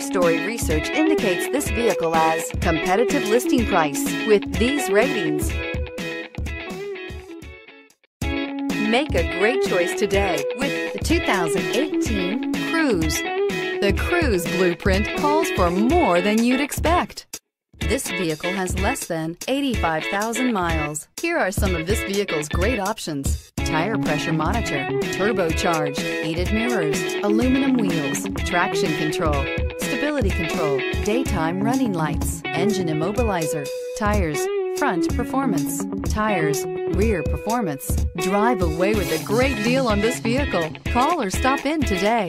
four-story research indicates this vehicle as competitive listing price with these ratings. Make a great choice today with the 2018 Cruze. The Cruze blueprint calls for more than you'd expect. This vehicle has less than 85,000 miles. Here are some of this vehicle's great options: tire pressure monitor, turbocharged, heated mirrors, aluminum wheels, traction control, stability control, daytime running lights, engine immobilizer, tires, front performance, tires, rear performance. Drive away with a great deal on this vehicle. Call or stop in today.